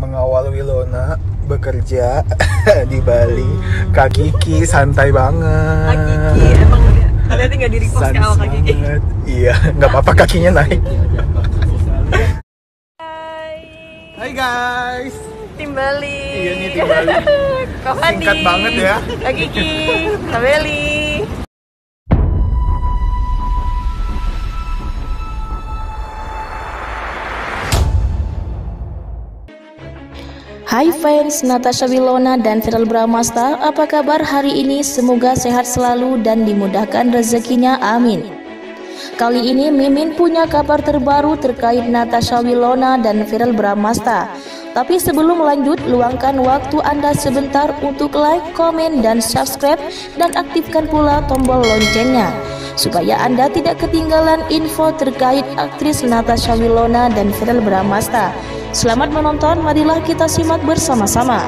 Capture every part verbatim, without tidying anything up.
mengawal Wilona bekerja di Bali. Kak Kiki santai banget. Kak Kiki emang kalian tinggal di repost ke awal Kak Kiki. Iya, nggak apa-apa kakinya naik. Hai. Hai guys. Tim Bali. Iya nih tim Bali. Singkat banget ya. Kak Kiki, Kak Bali. Hai fans, Natasha Wilona dan Verrell Bramasta, apa kabar hari ini? Semoga sehat selalu dan dimudahkan rezekinya, amin. Kali ini Mimin punya kabar terbaru terkait Natasha Wilona dan Verrell Bramasta. Tapi sebelum lanjut, luangkan waktu Anda sebentar untuk like, komen, dan subscribe, dan aktifkan pula tombol loncengnya, supaya Anda tidak ketinggalan info terkait aktris Natasha Wilona dan Verrell Bramasta. Selamat menonton, marilah kita simak bersama-sama.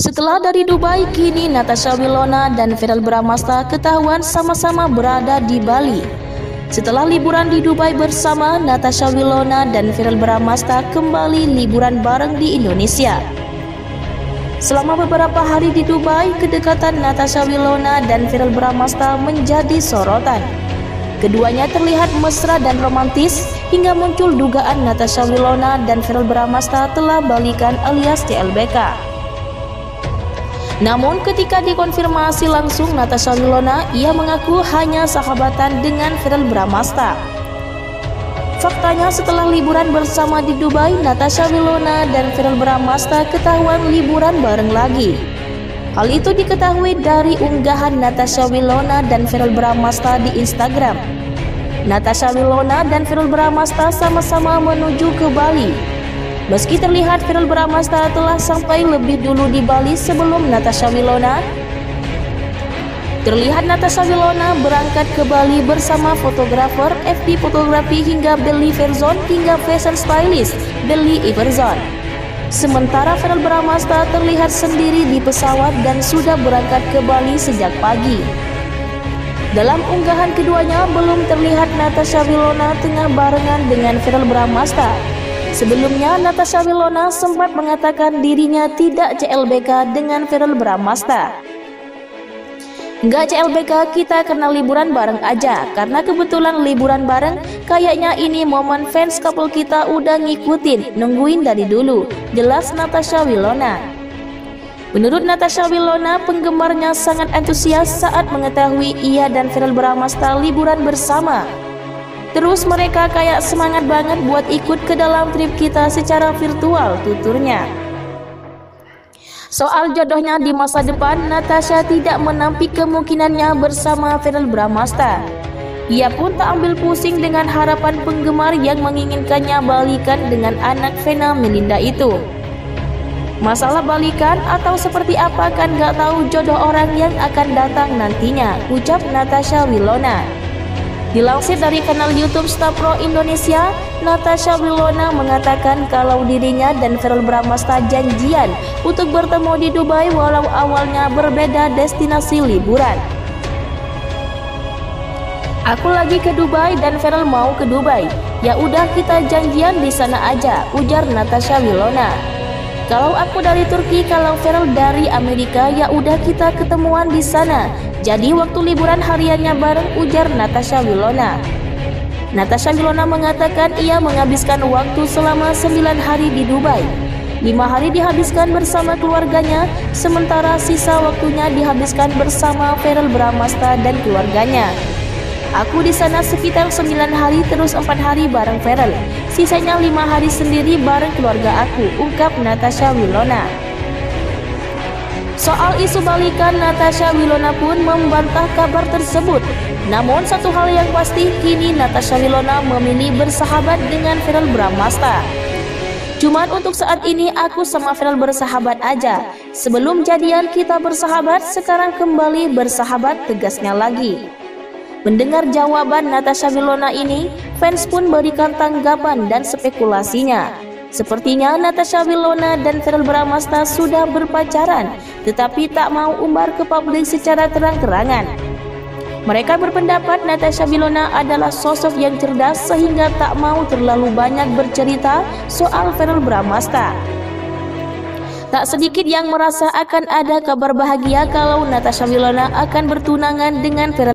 Setelah dari Dubai, kini Natasha Wilona dan Verrell Bramasta ketahuan sama-sama berada di Bali. Setelah liburan di Dubai bersama, Natasha Wilona dan Verrell Bramasta kembali liburan bareng di Indonesia. Selama beberapa hari di Dubai, kedekatan Natasha Wilona dan Verrell Bramasta menjadi sorotan. Keduanya terlihat mesra dan romantis, hingga muncul dugaan Natasha Wilona dan Verrell Bramasta telah balikan alias C L B K. Namun ketika dikonfirmasi langsung Natasha Wilona, ia mengaku hanya sahabatan dengan Verrell Bramasta. Faktanya setelah liburan bersama di Dubai, Natasha Wilona dan Verrell Bramasta ketahuan liburan bareng lagi. Hal itu diketahui dari unggahan Natasha Wilona dan Verrell Bramasta di Instagram. Natasha Wilona dan Verrell Bramasta sama-sama menuju ke Bali. Meski terlihat Verrell Bramasta telah sampai lebih dulu di Bali sebelum Natasha Wilona, terlihat Natasha Wilona berangkat ke Bali bersama fotografer F D Fotografi hingga Belly Verzon hingga fashion stylist Belly Verzon. Sementara Verrell Bramasta terlihat sendiri di pesawat dan sudah berangkat ke Bali sejak pagi. Dalam unggahan keduanya belum terlihat Natasha Wilona tengah barengan dengan Verrell Bramasta. Sebelumnya Natasha Wilona sempat mengatakan dirinya tidak C L B K dengan Verrell Bramasta. Nggak C L B K, kita kena liburan bareng aja, karena kebetulan liburan bareng, kayaknya ini momen fans couple kita udah ngikutin, nungguin dari dulu, jelas Natasha Wilona. Menurut Natasha Wilona, penggemarnya sangat antusias saat mengetahui ia dan Verrell Bramasta liburan bersama. Terus mereka kayak semangat banget buat ikut ke dalam trip kita secara virtual, tuturnya. Soal jodohnya di masa depan, Natasha tidak menampik kemungkinannya bersama Verrell Bramasta. Ia pun tak ambil pusing dengan harapan penggemar yang menginginkannya balikan dengan anak Venna Melinda itu. Masalah balikan atau seperti apa kan gak tahu jodoh orang yang akan datang nantinya, ucap Natasha Wilona. Dilansir dari kanal YouTube Star Pro Indonesia, Natasha Wilona mengatakan kalau dirinya dan Verrell Bramasta janjian untuk bertemu di Dubai walau awalnya berbeda destinasi liburan. Aku lagi ke Dubai dan Verrell mau ke Dubai. Ya udah kita janjian di sana aja, ujar Natasha Wilona. Kalau aku dari Turki, kalau Verrell dari Amerika, ya udah kita ketemuan di sana. Jadi waktu liburan hariannya bareng, ujar Natasha Wilona. Natasha Wilona mengatakan ia menghabiskan waktu selama sembilan hari di Dubai. lima hari dihabiskan bersama keluarganya, sementara sisa waktunya dihabiskan bersama Verrell Bramasta dan keluarganya. Aku di sana sekitar sembilan hari terus empat hari bareng Verrell. Sisanya lima hari sendiri bareng keluarga aku, ungkap Natasha Wilona. Soal isu balikan, Natasha Wilona pun membantah kabar tersebut. Namun satu hal yang pasti, kini Natasha Wilona memilih bersahabat dengan Verrell Bramasta. Cuman untuk saat ini aku sama Verrell bersahabat aja. Sebelum jadian kita bersahabat, sekarang kembali bersahabat, tegasnya lagi. Mendengar jawaban Natasha Wilona ini, fans pun berikan tanggapan dan spekulasinya. Sepertinya Natasha Wilona dan Verrell Bramasta sudah berpacaran, tetapi tak mau umbar ke publik secara terang-terangan. Mereka berpendapat Natasha Wilona adalah sosok yang cerdas sehingga tak mau terlalu banyak bercerita soal Verrell Bramasta. Tak sedikit yang merasa akan ada kabar bahagia kalau Natasha Wilona akan bertunangan dengan Verrell.